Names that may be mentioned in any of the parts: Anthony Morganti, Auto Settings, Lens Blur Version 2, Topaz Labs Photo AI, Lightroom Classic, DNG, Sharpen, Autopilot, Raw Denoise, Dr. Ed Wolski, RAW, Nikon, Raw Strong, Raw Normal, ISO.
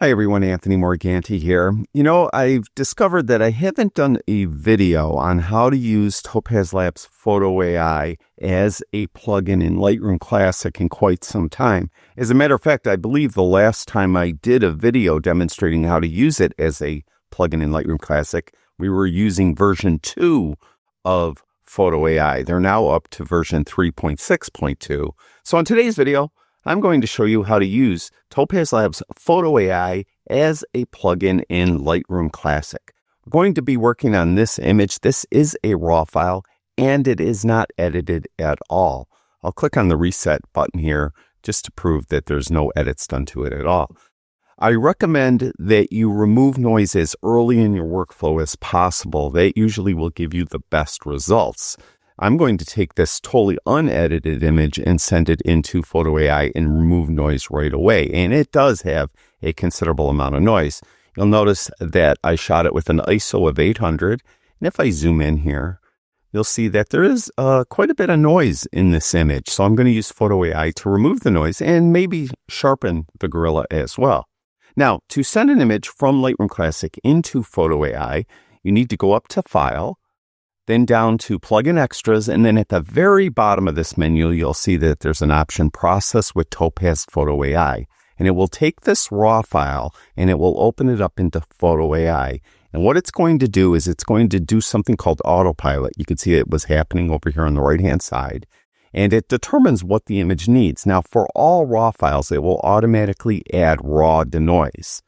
Hi everyone, Anthony Morganti here. You know, I've discovered that I haven't done a video on how to use Topaz Labs Photo AI as a plugin in Lightroom Classic in quite some time. As a matter of fact, I believe the last time I did a video demonstrating how to use it as a plugin in Lightroom Classic, we were using version 2 of Photo AI. They're now up to version 3.6.2. So on today's video, I'm going to show you how to use Topaz Labs Photo AI as a plugin in Lightroom Classic. We're going to be working on this image. This is a RAW file, and it is not edited at all. I'll click on the reset button here just to prove that there's no edits done to it at all. I recommend that you remove noise as early in your workflow as possible. That usually will give you the best results. I'm going to take this totally unedited image and send it into Photo AI and remove noise right away. And it does have a considerable amount of noise. You'll notice that I shot it with an ISO of 800. And if I zoom in here, you'll see that there is quite a bit of noise in this image. So I'm going to use Photo AI to remove the noise and maybe sharpen the gorilla as well. Now, to send an image from Lightroom Classic into Photo AI, you need to go up to File, then down to Plugin Extras, and then at the very bottom of this menu, you'll see that there's an option, Process with Topaz Photo AI. And it will take this RAW file, and it will open it up into Photo AI. And what it's going to do is it's going to do something called Autopilot. You can see it was happening over here on the right-hand side. And it determines what the image needs. Now, for all RAW files, it will automatically add Raw Denoise.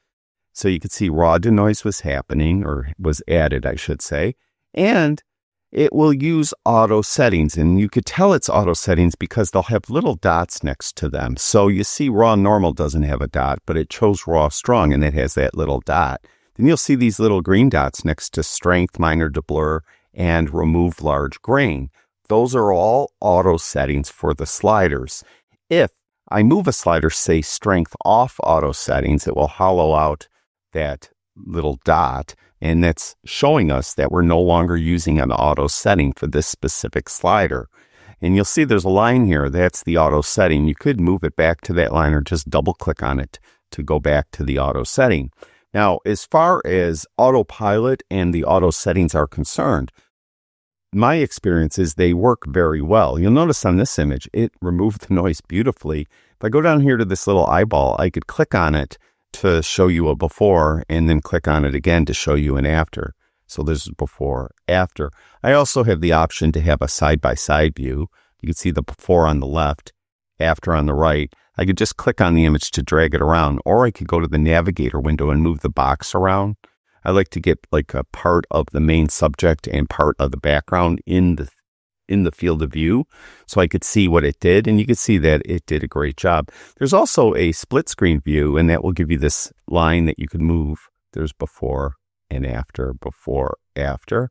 So you can see Raw Denoise was happening, or was added, I should say. And it will use Auto Settings, and you could tell it's Auto Settings because they'll have little dots next to them. So you see Raw Normal doesn't have a dot, but it chose Raw Strong, and it has that little dot. Then you'll see these little green dots next to Strength, Minor to Blur, and Remove Large Grain. Those are all Auto Settings for the sliders. If I move a slider, say Strength off Auto Settings, it will hollow out that little dot, and that's showing us that we're no longer using an auto setting for this specific slider. And you'll see there's a line here, that's the auto setting. You could move it back to that line or just double click on it to go back to the auto setting. Now, as far as Autopilot and the auto settings are concerned, my experience is they work very well. You'll notice on this image, it removed the noise beautifully. If I go down here to this little eyeball, I could click on it to show you a before, and then click on it again to show you an after. So this is before, after. I also have the option to have a side-by-side view. You can see the before on the left, after on the right. I could just click on the image to drag it around, or I could go to the navigator window and move the box around. I like to get like a part of the main subject and part of the background in the field of view, so I could see what it did, and you could see that it did a great job. There's also a split screen view, and that will give you this line that you can move. There's before and after, before, after,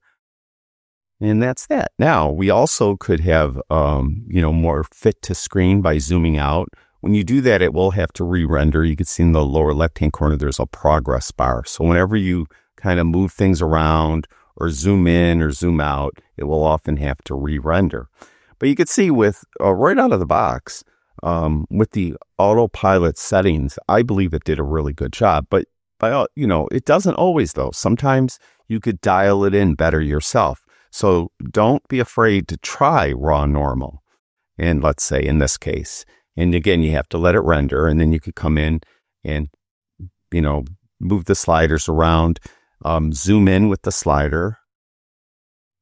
and that's that. Now, we also could have, more fit to screen by zooming out. When you do that, it will have to re-render. You can see in the lower left-hand corner, there's a progress bar. So whenever you kind of move things around, or zoom in or zoom out, it will often have to re-render. But you can see with right out of the box, with the autopilot settings, I believe it did a really good job. But it doesn't always though. Sometimes you could dial it in better yourself. So don't be afraid to try Raw Normal. And let's say in this case, and again, you have to let it render, and then you could come in and move the sliders around. Zoom in with the slider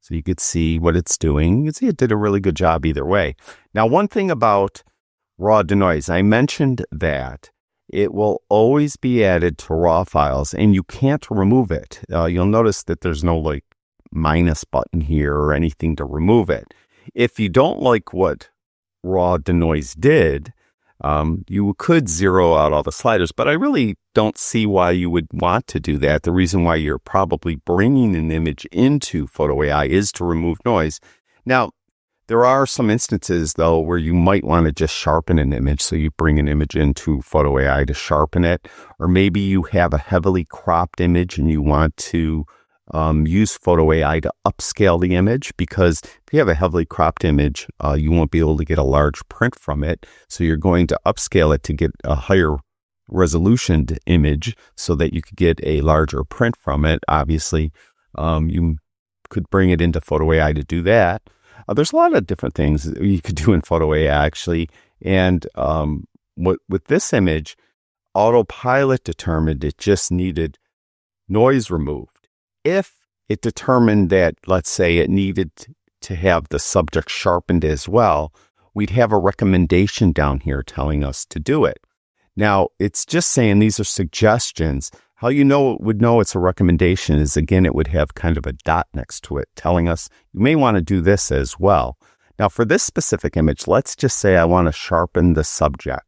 so you could see what it's doing. You can see it did a really good job either way. Now, one thing about Raw Denoise, I mentioned that it will always be added to raw files and you can't remove it. You'll notice that there's no like minus button here or anything to remove it. If you don't like what Raw Denoise did, you could zero out all the sliders, but I really don't see why you would want to do that. The reason why you're probably bringing an image into Photo AI is to remove noise. Now, there are some instances, though, where you might want to just sharpen an image. So you bring an image into Photo AI to sharpen it, or maybe you have a heavily cropped image and you want to use Photo AI to upscale the image, because if you have a heavily cropped image, you won't be able to get a large print from it. So you're going to upscale it to get a higher resolutioned image so that you could get a larger print from it. Obviously, you could bring it into Photo AI to do that. There's a lot of different things that you could do in Photo AI actually. And with this image, Autopilot determined it just needed noise removed. If it determined that, let's say, it needed to have the subject sharpened as well, we'd have a recommendation down here telling us to do it. Now, it's just saying these are suggestions. How you know it would know it's a recommendation is, again, it would have kind of a dot next to it telling us you may want to do this as well. Now, for this specific image, let's just say I want to sharpen the subject.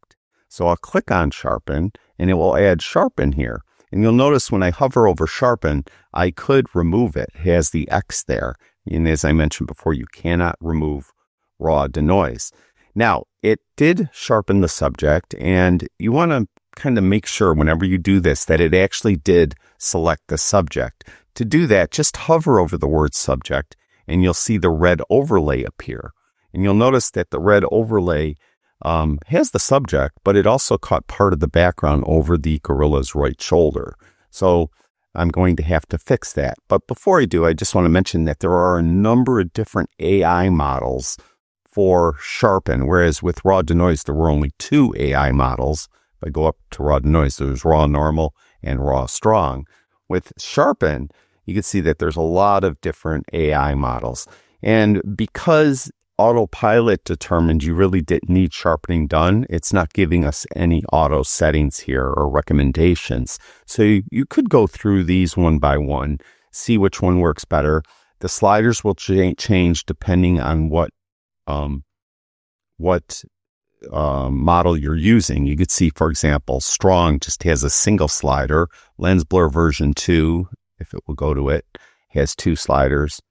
So I'll click on Sharpen, and it will add Sharpen here. And you'll notice when I hover over Sharpen, I could remove it. It has the X there. And as I mentioned before, you cannot remove Raw Denoise. Now, it did sharpen the subject, and you want to kind of make sure whenever you do this that it actually did select the subject. To do that, just hover over the word subject, and you'll see the red overlay appear. And you'll notice that the red overlay has the subject, but it also caught part of the background over the gorilla's right shoulder. So I'm going to have to fix that. But before I do, I just want to mention that there are a number of different AI models for Sharpen, whereas with Raw Denoise, there were only 2 AI models. If I go up to Raw Denoise, there's Raw Normal and Raw Strong. With Sharpen, you can see that there's a lot of different AI models. And because Autopilot determined you really didn't need sharpening done, it's not giving us any auto settings here or recommendations. So you could go through these one by one, see which one works better. The sliders will change depending on what model you're using. You could see, for example, Strong just has a single slider. Lens Blur Version 2, if it will go to it, has 2 sliders.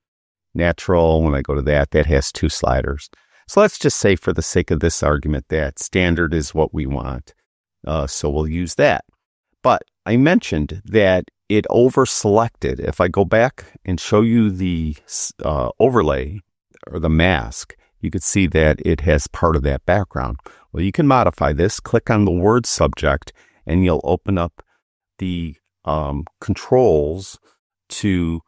Natural, when I go to that, that has 2 sliders. So let's just say for the sake of this argument that standard is what we want. So we'll use that. But I mentioned that it over-selected. If I go back and show you the overlay or the mask, you could see that it has part of that background. Well, you can modify this. Click on the word subject, and you'll open up the controls to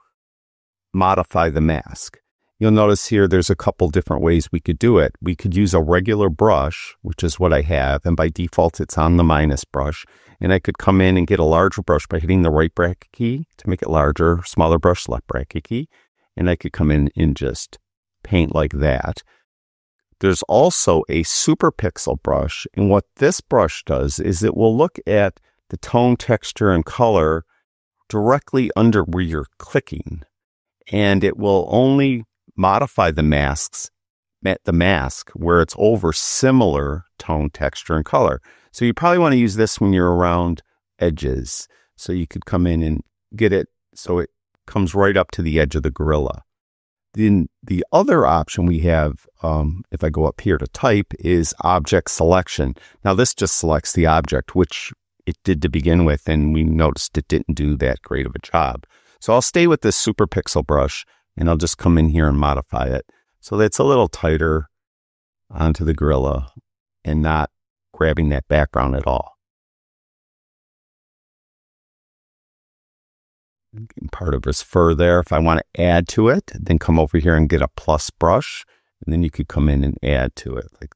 modify the mask. You'll notice here there's a couple different ways we could do it. We could use a regular brush, which is what I have, and by default it's on the minus brush. And I could come in and get a larger brush by hitting the right bracket key to make it larger, smaller brush, left bracket key. And I could come in and just paint like that. There's also a super pixel brush, and what this brush does is it will look at the tone, texture, and color directly under where you're clicking. And it will only modify the mask where it's over similar tone, texture, and color. So you probably want to use this when you're around edges. So you could come in and get it so it comes right up to the edge of the gorilla. Then the other option we have, if I go up here to type, is object selection. Now this just selects the object, which it did to begin with, and we noticed it didn't do that great of a job. So I'll stay with this super pixel brush, and I'll just come in here and modify it so that's a little tighter onto the gorilla and not grabbing that background at all. Part of his fur there. If I want to add to it, then come over here and get a plus brush, and then you could come in and add to it like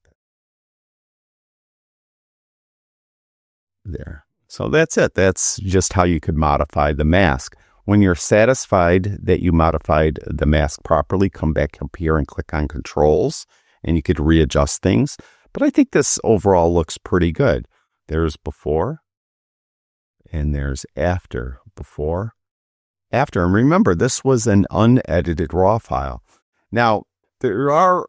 that. There. So that's it. That's just how you could modify the mask. When you're satisfied that you modified the mask properly, come back up here and click on Controls, and you could readjust things. But I think this overall looks pretty good. There's before, and there's after. Before, after. And remember, this was an unedited RAW file. Now, there are,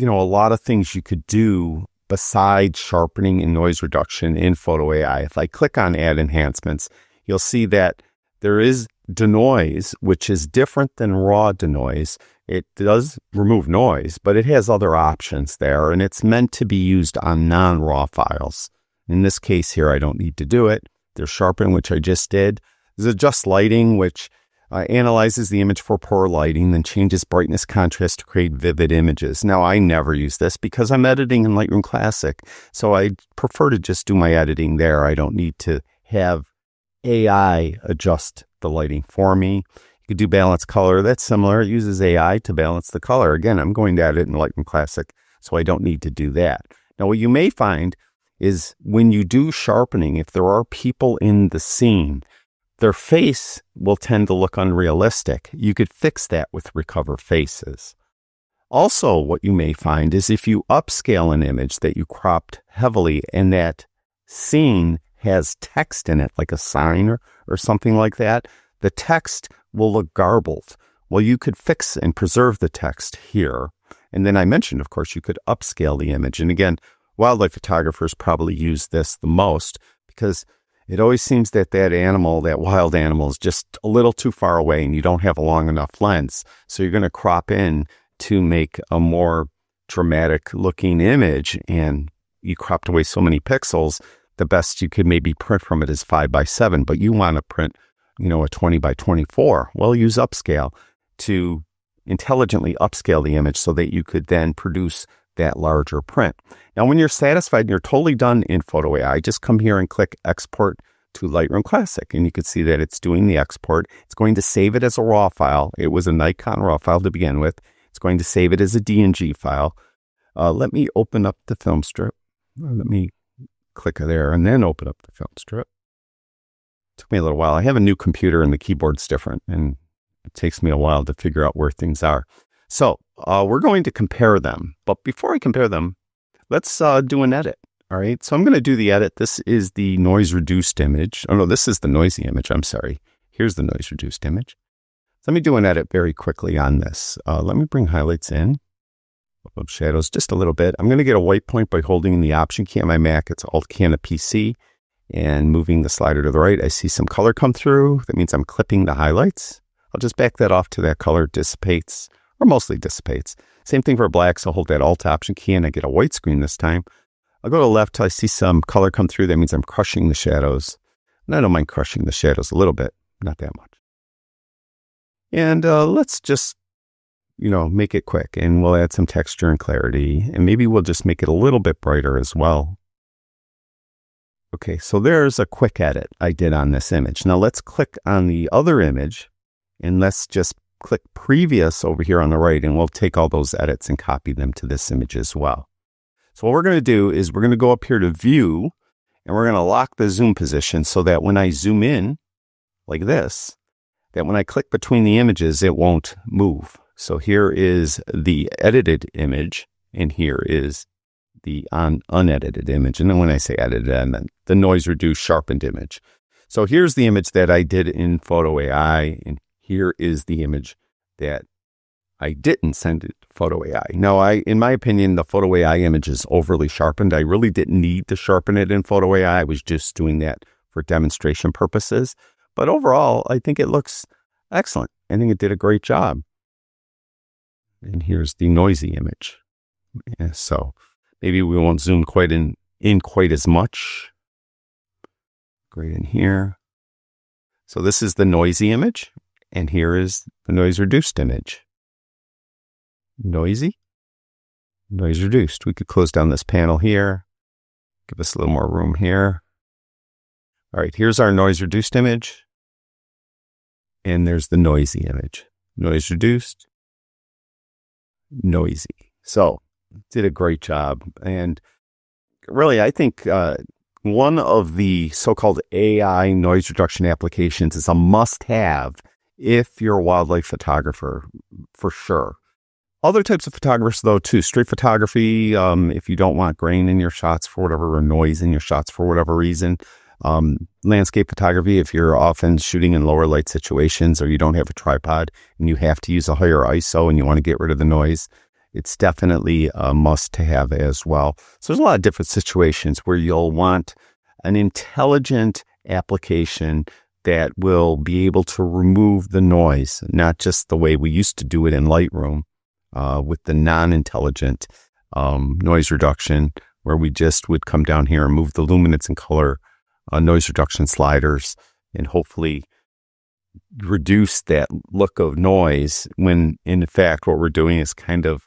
a lot of things you could do besides sharpening and noise reduction in Photo AI. If I click on Add Enhancements, you'll see that there is Denoise, which is different than Raw Denoise. It does remove noise, but it has other options there, and it's meant to be used on non-raw files. In this case here, I don't need to do it. There's Sharpen, which I just did. There's Adjust Lighting, which analyzes the image for poor lighting, then changes brightness contrast to create vivid images. Now, I never use this because I'm editing in Lightroom Classic, so I prefer to just do my editing there. I don't need to have AI adjust the lighting for me. You could do balance color. That's similar. It uses AI to balance the color. Again, I'm going to edit in Lightroom Classic, so I don't need to do that. Now, what you may find is when you do sharpening, if there are people in the scene, their face will tend to look unrealistic. You could fix that with Recover Faces. Also, what you may find is if you upscale an image that you cropped heavily and that scene has text in it, like a sign or something like that, the text will look garbled. Well, you could fix and preserve the text here. And then I mentioned, of course, you could upscale the image. And again, wildlife photographers probably use this the most because it always seems that that wild animal is just a little too far away and you don't have a long enough lens. So you're going to crop in to make a more dramatic looking image, and you cropped away so many pixels, the best you could maybe print from it is 5 by 7, but you want to print, a 20 by 24. Well, use upscale to intelligently upscale the image so that you could then produce that larger print. Now, when you're satisfied and you're totally done in Photo AI, just come here and click Export to Lightroom Classic, and you can see that it's doing the export. It's going to save it as a RAW file. It was a Nikon RAW file to begin with. It's going to save it as a DNG file. Let me open up the film strip. Let me click there and then open up the film strip. It took me a little while. I have a new computer and the keyboard's different, and it takes me a while to figure out where things are. So we're going to compare them. But before I compare them, let's do an edit. All right. So I'm going to do the edit. This is the noise reduced image. Oh, no, this is the noisy image. I'm sorry. Here's the noise reduced image. Let me do an edit very quickly on this. Let me bring highlights in. Up shadows just a little bit. I'm going to get a white point by holding the Option key on my Mac. It's Alt key on the PC and moving the slider to the right. I see some color come through. That means I'm clipping the highlights. I'll just back that off to that color dissipates, or mostly dissipates. Same thing for blacks. I'll hold that Alt Option key and I get a white screen this time. I'll go to the left till I see some color come through. That means I'm crushing the shadows. And I don't mind crushing the shadows a little bit, not that much. And let's just, make it quick, and we'll add some texture and clarity, and maybe we'll just make it a little bit brighter as well. Okay, so there's a quick edit I did on this image. Now let's click on the other image. And let's just click Previous over here on the right, and we'll take all those edits and copy them to this image as well. So what we're going to do is we're going to go up here to View, and we're going to lock the zoom position so that when I zoom in like this, that when I click between the images, it won't move. So here is the edited image, and here is the unedited image. And then when I say edited, I meant the noise-reduced, sharpened image. So here's the image that I did in Photo AI, and here is the image that I didn't send it to Photo AI. Now, in my opinion, the Photo AI image is overly sharpened. I really didn't need to sharpen it in Photo AI. I was just doing that for demonstration purposes. But overall, I think it looks excellent. I think it did a great job. And here's the noisy image. Yeah, so maybe we won't zoom quite in quite as much. Great in here. So this is the noisy image. And here is the noise reduced image. Noisy, noise reduced. We could close down this panel here, give us a little more room here. All right, here's our noise reduced image. And there's the noisy image. Noise reduced, noisy. So, did a great job. And really, I think one of the so-called AI noise reduction applications is a must-have if you're a wildlife photographer, for sure. Other types of photographers, though, too. Street photography, if you don't want grain in your shots for whatever, or noise in your shots for whatever reason. Landscape photography, if you're often shooting in lower light situations or you don't have a tripod and you have to use a higher ISO and you want to get rid of the noise, it's definitely a must to have as well. So there's a lot of different situations where you'll want an intelligent application that will be able to remove the noise, not just the way we used to do it in Lightroom with the non-intelligent noise reduction, where we just would come down here and move the luminance and color noise reduction sliders, and hopefully reduce that look of noise when in fact what we're doing is kind of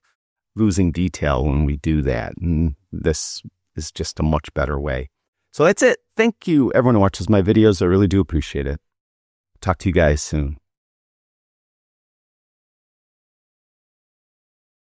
losing detail when we do that. And this is just a much better way. So that's it. Thank you, everyone who watches my videos. I really do appreciate it. Talk to you guys soon.